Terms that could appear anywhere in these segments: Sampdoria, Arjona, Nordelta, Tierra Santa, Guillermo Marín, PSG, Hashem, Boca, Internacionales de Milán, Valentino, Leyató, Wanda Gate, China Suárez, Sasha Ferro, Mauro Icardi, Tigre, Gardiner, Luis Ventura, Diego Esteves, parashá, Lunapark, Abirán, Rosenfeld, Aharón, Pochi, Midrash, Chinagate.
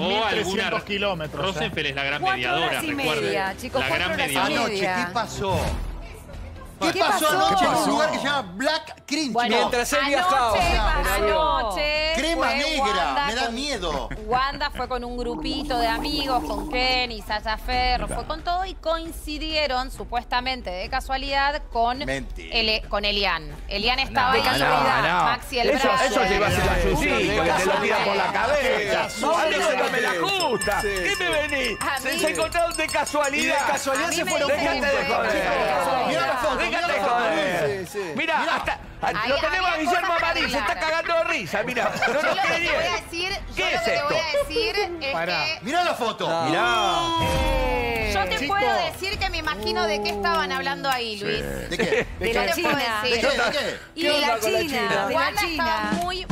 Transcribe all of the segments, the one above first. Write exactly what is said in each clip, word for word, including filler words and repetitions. dos mil trescientos kilómetros. Rosenfeld es la gran mediadora, recuerden. Chicos, la gran mediadora. Anoche, ¿qué pasó? ¿Qué, ¿Qué pasó anoche en un lugar que se llama Black Cringe? Bueno, mientras él viajaba. Anoche, Crema negra, me da miedo. Wanda fue con un grupito de amigos, con Ken y Sasha Ferro, fue con todo y coincidieron, supuestamente de casualidad, con, Ele, con Elian. Elian estaba no, de casualidad, no, no. Maxi el Brazo. Eso te iba a hacer la chucita, que te lo tiran por la cabeza. No, no me la justa. ¿Qué me venís? Se, se encontraron de casualidad. Y de casualidad se fueron. Déjate de joder. Sí, sí. Mira, mirá, hasta, ahí, lo tenemos a Guillermo Marín, se está cagando de risa, mira. No nos cree bien. ¿Qué es esto? Lo que voy a decir es Pará. que... Mirá la foto. No. Mirá. Eh, Yo te chico. puedo decir que me imagino de qué estaban hablando ahí, Luis. Sí. ¿De qué? De, ¿De, la, China. ¿De, qué? ¿De, qué? ¿Y de la China. ¿De qué? Y de la China. De la China. muy...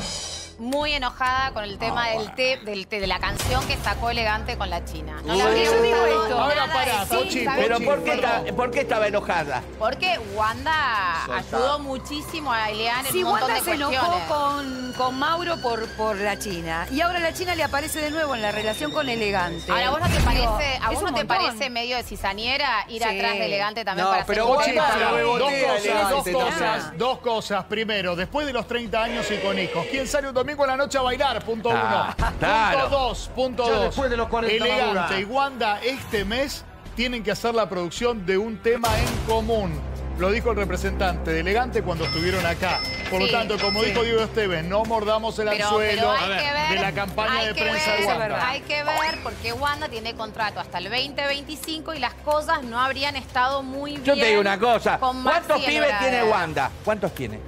muy enojada con el tema oh, del, té, del té, de la canción que sacó L-Gante con la China. No, no, yo digo esto. Ahora pará, Pochi, pero ¿por qué, está, ¿por qué estaba enojada? Porque Wanda Solta. ayudó muchísimo a Elian en sí, un montón Wanda de cuestiones. Wanda se enojó con, con Mauro por, por la China. Y ahora la China le aparece de nuevo en la relación con L-Gante. Ahora, ¿a vos no te parece, a vos no te parece medio de cizañera ir sí. atrás de L-Gante también no, para pero hacer Pochi, pero dos cosas, dos cosas, dos cosas. Primero, después de los treinta años icónicos, ¿quién sale un domingo a la noche a bailar? Punto ah, uno. Claro. Punto dos. Punto Yo dos. Después de los cuarenta L-Gante y Wanda este mes tienen que hacer la producción de un tema en común. Lo dijo el representante de L-Gante cuando estuvieron acá. Por sí, lo tanto, como sí. dijo Diego Esteves, no mordamos el pero, anzuelo pero ver, de la campaña de prensa ver, de Wanda. Hay que ver porque Wanda tiene contrato hasta el veinte veinticinco y las cosas no habrían estado muy bien. Yo te digo una cosa. ¿Cuántos pibes tiene Wanda? ¿Cuántos tiene?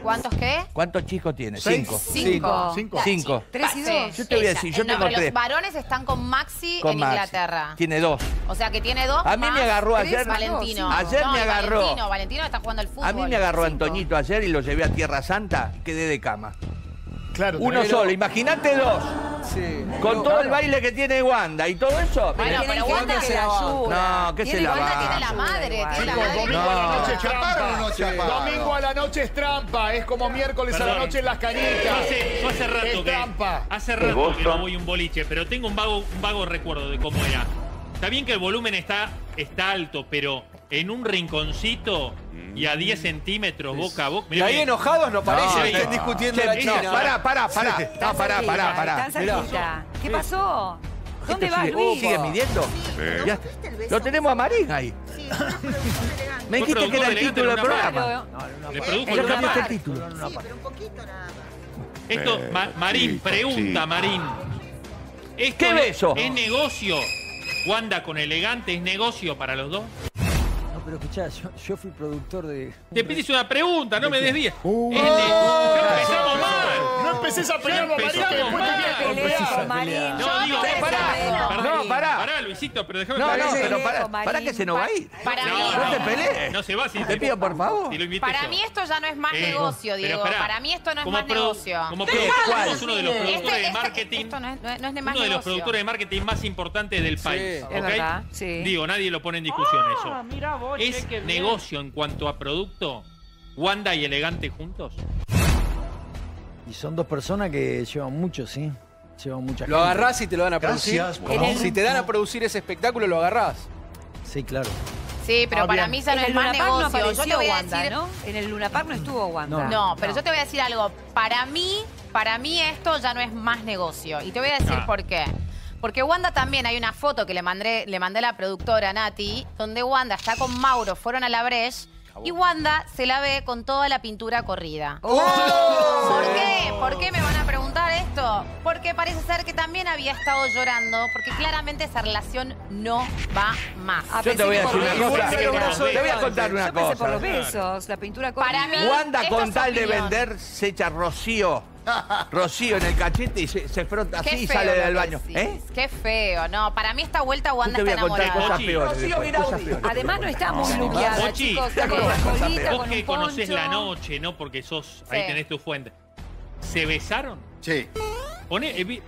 ¿Cuántos qué? ¿Cuántos chicos tiene? Cinco. Cinco. Cinco. Cinco. Tres y dos. Yo te voy a decir, yo tengo tres. Los varones están con Maxi en Inglaterra. Tiene dos. O sea que tiene dos. A mí me agarró ayer. Valentino. Ayer me agarró. Valentino, Valentino está jugando al fútbol. A mí me agarró Antoñito ayer y lo llevé a Tierra Santa, quedé de cama. Claro. Uno solo, imagínate dos. Sí. Con todo el baile que tiene Wanda y todo eso. Bueno, pero Wanda se la ayuda. No, que se la va. Wanda tiene la madre, tiene la madre. Domingo a la noche es trampa. Domingo a la noche es trampa. Es como miércoles a la noche en las canitas. Yo hace rato que... Hace rato que no voy a un boliche, pero tengo un vago, un vago recuerdo de cómo era. Está bien que el volumen está, está alto, pero en un rinconcito... Y a diez centímetros, boca a boca. Mirá, y ahí enojados no parece. No, están no. discutiendo la China. No, pará, pará, pará. Sí. No, pará, pará, pará. Mirá. ¿Qué pasó? ¿Dónde va, Luis? ¿Sigue midiendo? Sí. Sí. Lo tenemos a Marín ahí. Sí, me dijiste que era el título del programa. No, le produjo el programa. Sí, pero un poquito nada más. Esto, ma Marín, pregunta, Marín. ¿Qué beso? ¿Es negocio? Wanda con L-Gante, ¿es negocio para los dos? Pero escuchá, yo, yo fui productor de... Te pides una pregunta, no me desvíes. Uh, de... oh, empezamos oh, mal. No empecés a pelear, Marín, que después te peleas con Marín. No, digo, eh, pará, perdón, pará. Pará, Luisito, pero déjame... No, no, peleo, pero pará, pará que se nos va a ir. Para no, mí... No te pelees. No se va, si te, te pido, por favor. Si lo para yo. mí esto ya no es más eh, negocio, Diego. Para mí esto no es más negocio. Como productor, uno de los productores de marketing... Esto no es de más negocio. Uno de los productores de marketing más importantes del país, ¿ok? Digo, nadie lo pone en discusión eso. Mirá vos. ¿Es negocio en cuanto a producto Wanda y L-Gante juntos? Y son dos personas que llevan mucho, sí. Llevan mucha gente. Lo agarrás y te lo dan a producir. Gracias, si te dan a producir ese espectáculo, lo agarrás. Sí, claro. Sí, pero ah, para mí ya no es más negocio. No apareció, yo te voy a Wanda, decir... ¿no? En el Lunapark no estuvo Wanda. No, no pero no. yo te voy a decir algo. Para mí, para mí esto ya no es más negocio. Y te voy a decir ah. por qué. Porque Wanda también, hay una foto que le mandé, le mandé a la productora Nati, donde Wanda está con Mauro, fueron a la Bresh, y Wanda se la ve con toda la pintura corrida. ¡Oh! ¿Por qué? ¿Por qué me van a preguntar esto? Porque parece ser que también había estado llorando, porque claramente esa relación no va más. Ah, yo te voy a decir una cosa. Te voy a contar una cosa. Yo pensé por los besos, la pintura corrida. Para mí, Wanda con tal de vender se echa rocío. Rocío en el cachete y se, se frota así y sale del baño. ¿Eh? Qué feo, no. Para mí esta vuelta Wanda está enamorada. Cosas peores, después, cosas peores. Además no estamos luqueados, chicos. Vos que conocés la noche, ¿no? Porque sos, ahí tenés tu fuente. ¿Se besaron? Sí.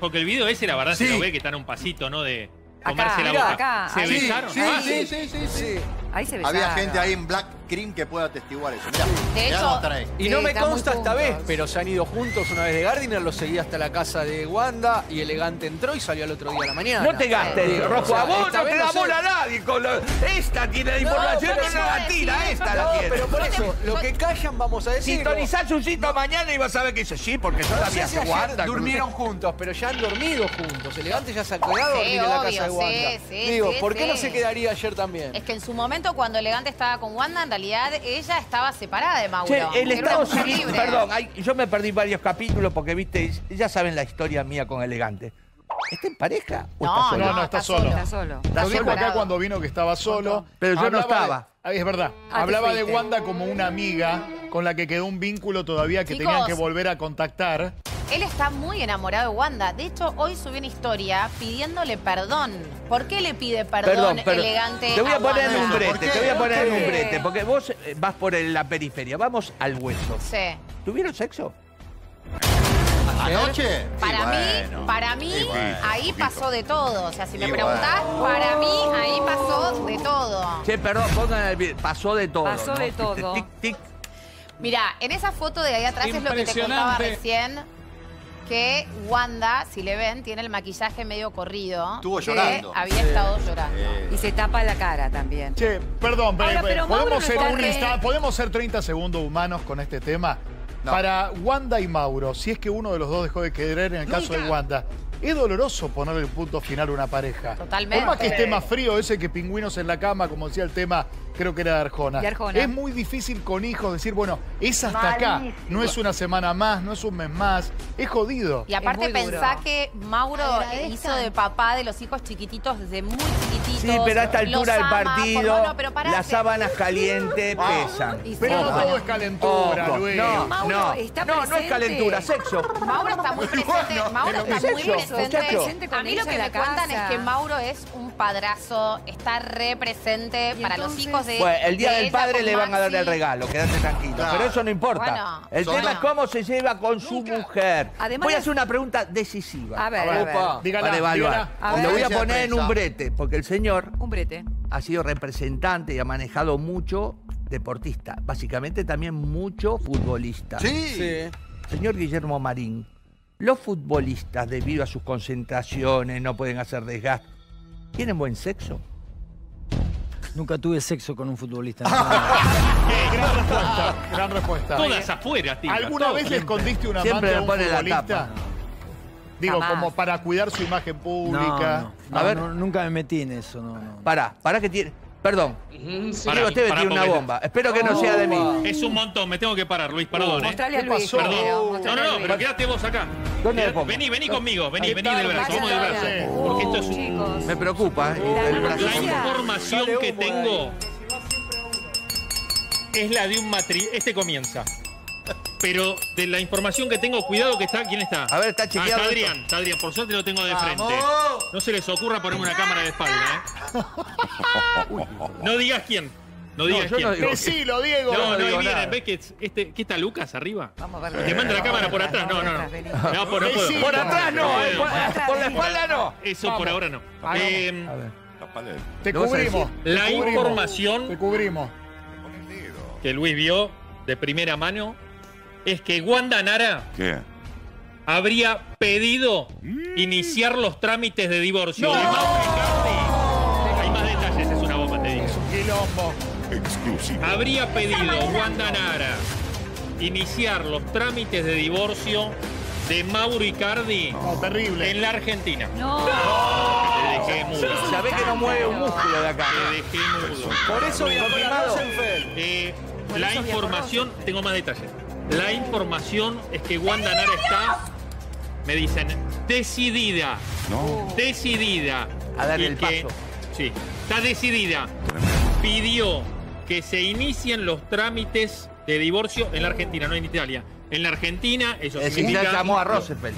Porque el video ese, la verdad, se lo ve que están a un pasito, ¿no? De comerse la boca. ¿Se besaron? Sí, sí, sí. Ahí se besaron. Había gente ahí en Black Crim que pueda atestiguar eso. Mirá, de mirá hecho, ahí. Y no me consta esta vez, pero se han ido juntos una vez de Gardiner, lo seguí hasta la casa de Wanda y L-Gante entró y salió al otro día a la mañana. No te gastes, Diego Rojo. A vos no te da bola a nadie. Con la... Esta tiene la información, no, no la tira, esta no, la tiene. Pero por eso, lo que callan vamos a decir. Sintonizá Chuchito no. mañana y vas a ver que dice sí, porque yo no la vi hace Wanda. Durmieron juntos, pero ya han dormido juntos. L-Gante ya se ha quedado a dormir en la casa de Wanda. Digo, ¿por qué no se quedaría ayer también? Es que en su momento, cuando L-Gante estaba con Wanda, en realidad ella estaba separada de Mauro. Sí, el Estado civil, perdón, hay, yo me perdí varios capítulos porque, viste, ya saben la historia mía con L-Gante. ¿Está en pareja? ¿O no, está solo? No, no, está, está solo. Está solo. Lo dijo acá cuando vino que estaba solo. Pero yo hablaba no estaba. De, es verdad. Ah, hablaba de Wanda como una amiga con la que quedó un vínculo todavía que Chicos, tenían que volver a contactar. Él está muy enamorado de Wanda. De hecho, hoy subió una historia pidiéndole perdón. ¿Por qué le pide perdón, perdón L-Gante? Te voy a, a poner en un brete, te voy a poner en un brete. Porque vos vas por la periferia. Vamos al hueso. Sí. ¿Tuvieron sexo? ¿Anoche? Para sí, mí, bueno, para mí sí, bueno, ahí pasó de todo. O sea, si me sí, preguntás, bueno. para mí ahí pasó de todo. Sí, perdón, pongan el video. Pasó de todo. Pasó de ¿no? todo. Tic, tic. Mirá, en esa foto de ahí atrás es lo que te contaba recién. Que Wanda, si le ven, tiene el maquillaje medio corrido. Estuvo llorando. Había sí, estado llorando. Sí. Y se tapa la cara también. Che, perdón, pero, Ahora, pero ¿podemos, ser un insta- ¿podemos ser treinta segundos humanos con este tema? No. Para Wanda y Mauro, si es que uno de los dos dejó de querer, en el caso de Wanda, es doloroso ponerle el punto final a una pareja. Totalmente. Por más que esté más frío ese que pingüinos en la cama, como decía el tema, creo que era de Arjona. De Arjona. Es muy difícil con hijos decir, bueno, es hasta Malísimo. acá. No es una semana más, no es un mes más. Es jodido. Y aparte pensá duro. que Mauro Ay, hizo de papá de los hijos chiquititos desde muy chiquititos. Sí, pero a esta altura del partido, por... no, pero las sábanas calientes wow. pesan. Pero no todo es calentura, Ojo. Luis. No, Mauro no. Está no, no es calentura, sexo. Mauro está muy presente. Bueno, Mauro está sexo. muy presente. A mí lo que me cuentan es que Mauro es un padrazo, está re presente para los hijos de... Bueno, el día del padre le van a dar el regalo, quédate tranquilo. No. Pero eso no importa. Bueno, el tema bueno. es cómo se lleva con Nunca. su mujer. Además, voy a hacer una pregunta decisiva. A ver, a ver. Dígala, vale, vale, vale. A ver. Lo voy a poner en un brete, porque el señor un brete. ha sido representante y ha manejado mucho deportista. Básicamente también mucho futbolista. Sí. sí. Señor Guillermo Marín. Los futbolistas, debido a sus concentraciones, no pueden hacer desgaste. ¿Tienen buen sexo? Nunca tuve sexo con un futbolista. No. eh, gran respuesta, gran respuesta. Todas afuera, tío. ¿Alguna Todo vez siempre. le escondiste una mano a un futbolista? Digo, Jamás. como para cuidar su imagen pública. No, no. A no, ver. No, nunca me metí en eso. No, no. Pará, pará que tiene... Perdón. Sí. Para, Diego Esteves tiene una bomba. Espero que no oh. sea de mí. Es un montón, me tengo que parar, Luis, perdón. Mostrale a Luis. Perdón. Pero, no, no, no, pero quédate vos acá. ¿Dónde vení, vení conmigo, vení, vení del brazo, vamos del brazo. Oh. Porque esto es un... Chicos. Me preocupa, ¿eh? La, el brazo. La información Dale, que tengo es la de un matri... Este comienza. Pero de la información que tengo, cuidado que está, ¿quién está? A ver, está chequeado. Ah, está Adrián, está Adrián, por suerte lo tengo de frente. ¡Vamos! No se les ocurra ponerme una cámara de espalda, ¿eh? No digas quién. No digas no, quién. No digo. Decilo, Diego. No, no, no ahí viene. ¿Ves que este, ¿qué está Lucas arriba? Vamos a ver. Te manda la cámara no, por atrás. No, no, no. no, no por, no puedo. por atrás no. no, eh, por, atrás, por la espalda no. Eso Vamos. por ahora no. Eh, a ver. Te cubrimos. La te cubrimos. información. Te cubrimos. Que Luis vio de primera mano. Es que Wanda Nara ¿Qué? habría pedido mm. iniciar los trámites de divorcio. ¡No! De Mauro Icardi. Hay más detalles, es una bomba, te digo. Es un quilombo. Exclusivo. Habría pedido Wanda Nara iniciar los trámites de divorcio de Mauro Icardi no, terrible. en la Argentina. ¡No! Te dejé mudo. Sabés que no mueve un músculo de acá. Te dejé mudo. Por eso había firmado Rosenfeld. Eh, la información... Tengo más detalles. La información es que Wanda Nara está, me dicen, decidida. No. Decidida. A darle el paso. Sí, está decidida. Pidió que se inicien los trámites de divorcio en la Argentina, no en Italia. En la Argentina, eso significa... Ella llamó a Roosevelt.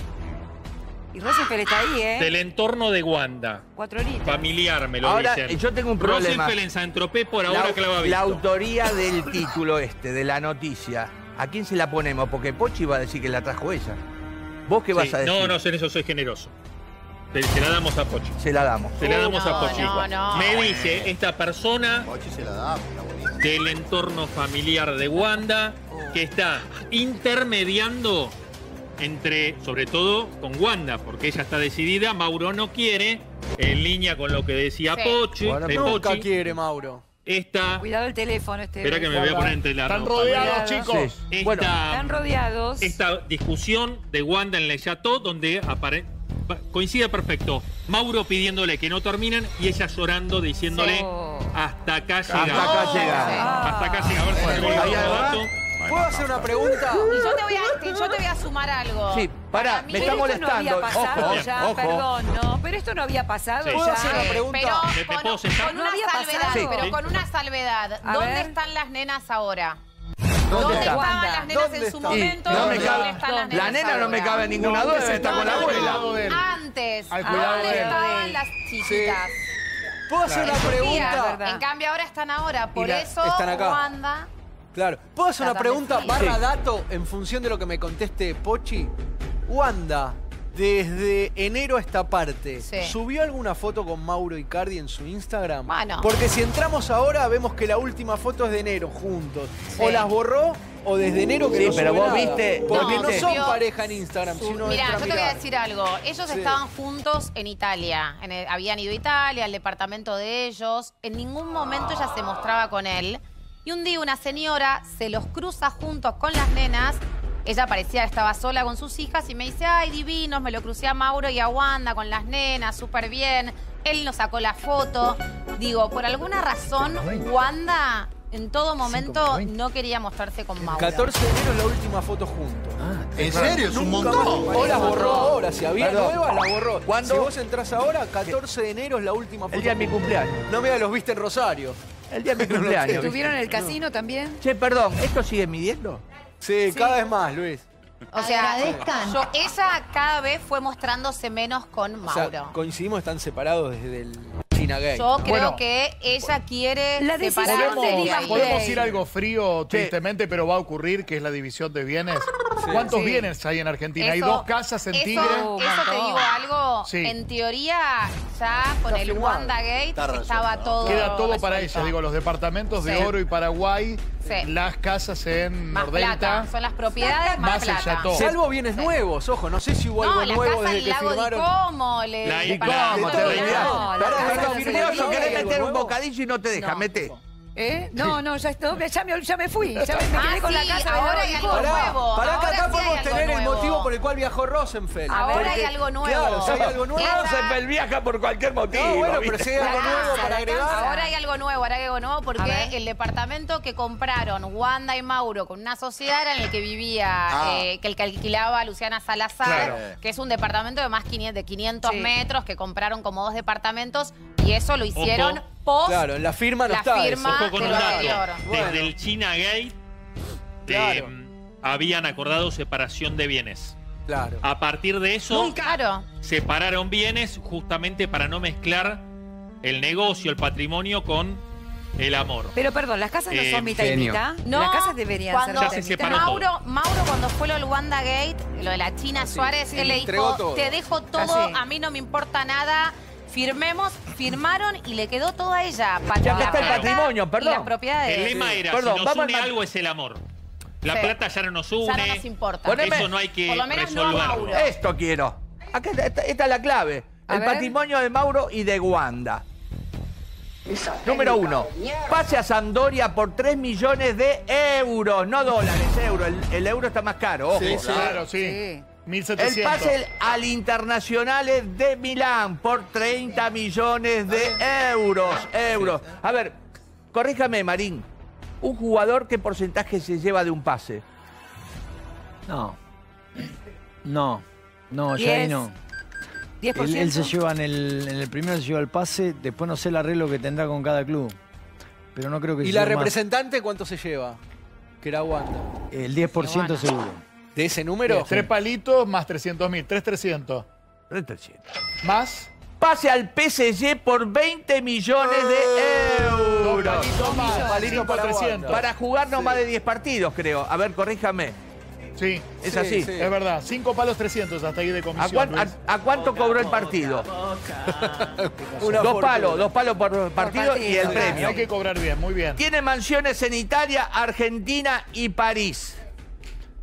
Y Rosenfeld está ahí, ¿eh? Del entorno de Wanda. Cuatro horitas. Familiar, me lo ahora, dicen. Yo tengo un problema. Rosenfeld en Saint-Tropez por ahora la, que la va a visto. La autoría del título este, de la noticia... ¿A quién se la ponemos? Porque Pochi va a decir que la trajo ella. ¿Vos qué sí, vas a decir? No, no, en eso soy generoso. Se, se la damos a Pochi. Se la damos. Se la damos no, a Pochi. No, no. Me dice esta persona... Pochi se la damos, está bonita. del entorno familiar de Wanda, que está intermediando entre, sobre todo con Wanda, porque ella está decidida, Mauro no quiere, en línea con lo que decía sí. Pochi. Bueno, de nunca Pochi, quiere Mauro. Esta, Cuidado el teléfono este. Espera que me voy a poner entre la ropa. Están rodeados, chicos. Sí. Esta, bueno, están rodeados. Esta discusión de Wanda en Leyató, donde apare... coincide perfecto. Mauro pidiéndole que no terminen y ella llorando, diciéndole oh. hasta acá llega. Hasta acá llega. Oh. Hasta acá llega. A ver si me voy. ¿Puedo hacer una pregunta? Y yo te voy a, yo te voy a sumar algo. Sí, pará, me está molestando. Esto no había pasado ojo, ya, ojo. Perdón, no, pero esto no había pasado sí. ya. ¿Puedo hacer una pregunta? Pero con, con una salvedad, sí. pero con una salvedad. A ¿Dónde ver? Están las nenas ahora? ¿Dónde, ¿Dónde está? estaban las nenas ¿Dónde en su está? momento? No me cabe, están las nenas la nena ahora? No me cabe en ningún lado, debe estar con la abuela. Antes, ¿dónde estaban las chiquitas? ¿Puedo hacer una pregunta? En cambio ahora están ahora, por eso Wanda... Claro. ¿Puedo hacer una pregunta barra dato en función de lo que me conteste Pochi? Wanda, desde enero a esta parte, sí. ¿subió alguna foto con Mauro Icardi en su Instagram? Bueno. Porque si entramos ahora vemos que la última foto es de enero juntos. Sí. O las borró o desde enero que sí, no pero vos nada. Viste... Porque no, no son vio, pareja en Instagram. Su, sino mirá, yo te voy a decir algo. Ellos sí. estaban juntos en Italia. En el, habían ido a Italia, al departamento de ellos. En ningún momento ella se mostraba con él. Y un día una señora se los cruza juntos con las nenas. Ella parecía que estaba sola con sus hijas y me dice, ay, divinos, me lo crucé a Mauro y a Wanda con las nenas, súper bien. Él nos sacó la foto. Digo, por alguna razón, Wanda en todo momento no quería mostrarse con Mauro. catorce de enero es la última foto juntos. Ah, ¿en serio? Es un montón. O la borró ahora, si había nueva, la borró. ¿Cuándo? Si vos entrás ahora, catorce de enero es la última foto. El día de mi cumpleaños. No me los viste en Rosario. El día de mi cumpleaños. ¿Estuvieron en el casino también? Che, perdón, ¿esto sigue midiendo? Sí, sí. cada vez más, Luis. O sea, agradezcan. Yo, ella cada vez fue mostrándose menos con Mauro. O sea, coincidimos, están separados desde el Chinagate. Yo creo bueno, que ella quiere la separarse. Podemos, podemos ir a algo frío, tristemente, sí. pero va a ocurrir, que es la división de bienes. Sí. ¿Cuántos sí. bienes hay en Argentina? Eso, hay dos casas en eso, Tigre. Eso te digo algo. Sí. En teoría, ya con está el firmado. Wanda Gate está estaba todo... Queda todo para ella. Digo, los departamentos sí. de Oro y Paraguay, sí. las casas en Nordelta. Son las propiedades más, más plata. Salvo bienes sí. nuevos, ojo. No sé si hubo no, algo nuevo desde que firmaron. No, la casa del lago de Como. La firmoso, querés meter un bocadillo y no te deja, meté. ¿Eh? No, no, ya, estoy, ya, me, ya me fui. Ya me, me ah, quedé con sí, la casa. Ahora hay algo nuevo. Pará, que acá sí podemos tener nuevo. el motivo por el cual viajó Rosenfeld. Ahora porque, hay algo nuevo. Claro, si hay algo nuevo. Rosenfeld viaja por cualquier motivo. No, bueno, ¿viste? Pero si hay algo nuevo casa, para agregar. Ahora hay algo nuevo, ahora hay algo nuevo porque el departamento que compraron Wanda y Mauro con una sociedad era en el que vivía, ah. eh, que el que alquilaba Luciana Salazar, claro. que es un departamento de más de quinientos sí. metros, que compraron como dos departamentos y eso lo hicieron. Ojo. Post, claro, la firma no la está. Firma eso. Con un dato. Bueno. Desde el Chinagate claro. eh, habían acordado separación de bienes. Claro. A partir de eso, Muy caro. separaron bienes justamente para no mezclar el negocio, el patrimonio con el amor. Pero perdón, las casas no eh, son mitad genio. y mitad. No, las casas deberían cuando ser. Ya se separó Mauro, todo. Mauro, cuando fue lo del Wanda Gate, lo de la China sí, Suárez, sí, él le dijo: todo. Te dejo todo, ah, sí. a mí no me importa nada. Firmemos, firmaron y le quedó todo a ella. Ya que está el patrimonio, perdón. Las propiedades. El lema era, perdón, si nos une algo es el amor. La sí. plata ya no nos une. Ya no nos importa. Poneme, eso no hay que resolverlo. No Esto quiero. Acá, esta, esta es la clave. A el ver. patrimonio de Mauro y de Wanda. Número uno. Pase a Sampdoria por tres millones de euros. No dólares, euros. El, el euro está más caro, ojo. Sí, sí. Claro, sí. sí. mil setecientos. El pase al Internacionales de Milán por treinta millones de euros. euros. A ver, corríjame, Marín. ¿Un jugador qué porcentaje se lleva de un pase? No. No. No, ya ahí no. diez por ciento. Él, él se lleva en el, en el primero, se lleva el pase. Después no sé el arreglo que tendrá con cada club. Pero no creo que... ¿Y se la representante más. cuánto se lleva? Que era Wanda. El diez por ciento seguro. ¿De ese número? Sí, sí. Tres palitos más trescientos mil. tres trescientos. tres trescientos. Más. Pase al P S G por veinte millones de euros. Dos palitos más. Palitos para, para jugar no sí. más de diez partidos, creo. A ver, corríjame. Sí. Es sí, así. Sí. Es verdad. Cinco palos trescientos hasta ahí de comisión. ¿A, cuán, a, a cuánto cobró el partido? dos palos, dos palos por partido, por partido y el premio. Hay que cobrar bien, muy bien. Tiene mansiones en Italia, Argentina y París.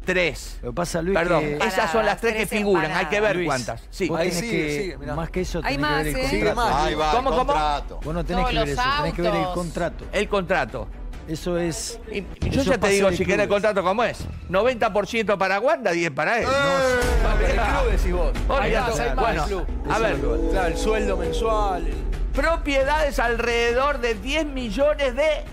Tres. Lo pasa, Luis, Perdón, que... esas son las tres que figuran. Empanadas. Hay que ver Luis, cuántas. Sí. Ahí sí, que, sí, más que eso, hay tenés más, que ver el ¿eh? contrato. Ahí va, ¿Cómo, el contrato. ¿Cómo? Vos no tenés no, que ver eso, autos. tenés que ver el contrato. El contrato. Eso es... Y, yo eso ya te digo, si querés el contrato, ¿cómo es? noventa por ciento para Wanda, diez para él. No, eh, no, el club decís vos. Ahí va, ahí va, bueno, el club. A ver. Claro, el sueldo mensual. Propiedades alrededor de diez millones de...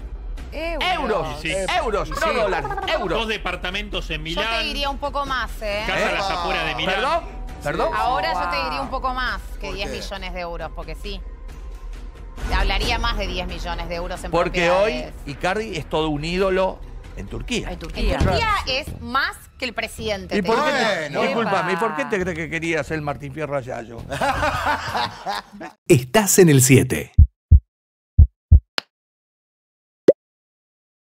Euros, sí. euros, sí. no sí. dólares, euros. Dos departamentos en Milán. Yo te diría un poco más, ¿eh? Casa a las afueras de Milán. ¿Perdón? ¿Perdón? Ahora wow. yo te diría un poco más que diez millones de euros, porque sí. Hablaría más de diez millones de euros en porque propiedades. Porque hoy Icardi es todo un ídolo en Turquía. En Turquía. En Turquía es más que el presidente. ¿Y por qué? Te... No, disculpame, ¿y por qué te crees que querías el Martín Fierro allá yo? Estás en el siete.